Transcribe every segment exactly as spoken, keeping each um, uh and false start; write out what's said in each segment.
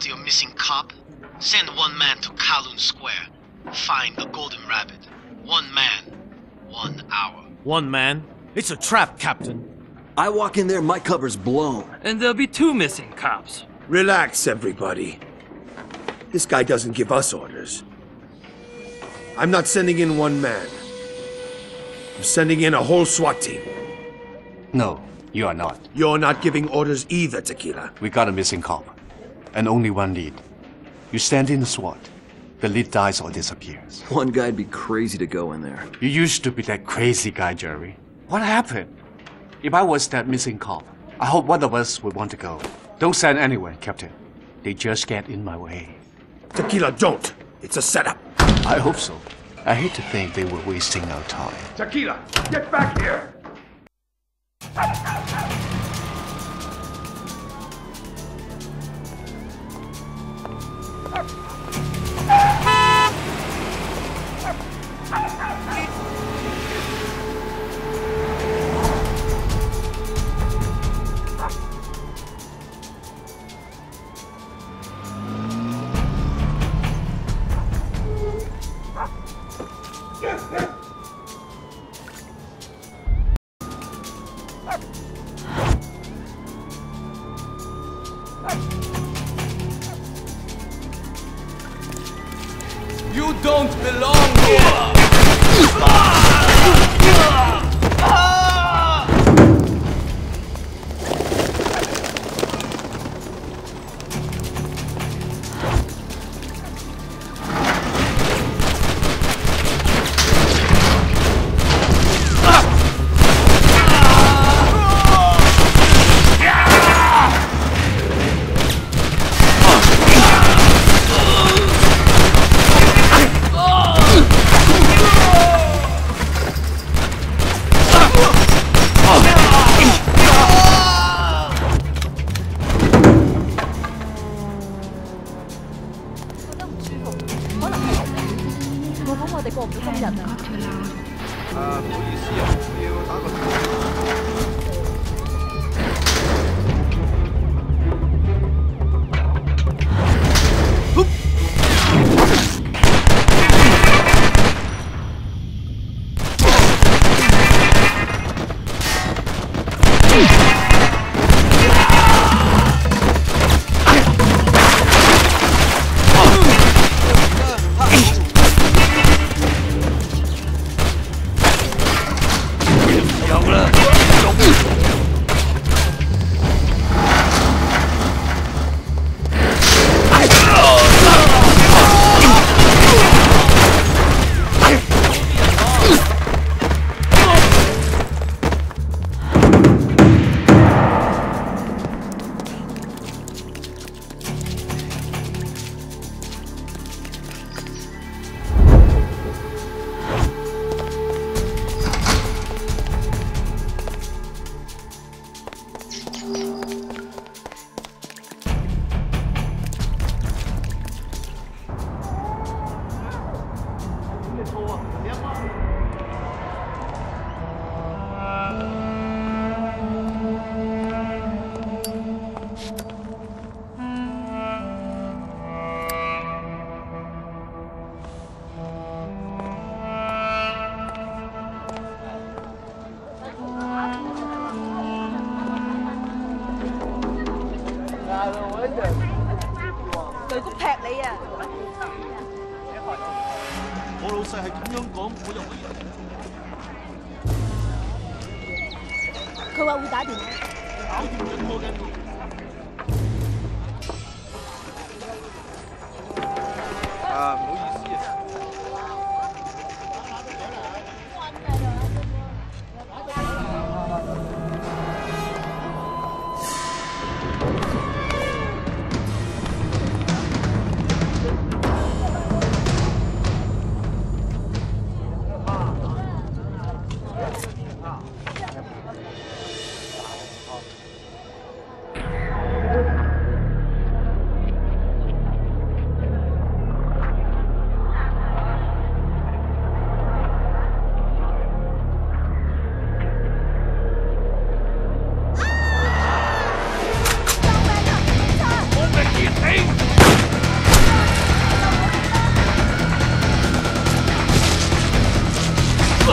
out your missing cop, send one man to Kowloon Square. Find the golden rabbit. One man, one hour. One man? It's a trap, Captain. I walk in there, my cover's blown. And there'll be two missing cops. Relax, everybody. This guy doesn't give us orders. I'm not sending in one man. I'm sending in a whole SWAT team. No, you are not. You're not giving orders either, Tequila. We got a missing cop. And only one lead. You stand in the SWAT. The lead dies or disappears. One guy'd be crazy to go in there. You used to be that crazy guy, Jerry. What happened? If I was that missing cop, I hope one of us would want to go. Don't send anyone, Captain. They just get in my way. Tequila, don't! It's a setup! I hope so. I hate to think they were wasting our time. Tequila, get back here! You don't belong here!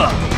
Tequila!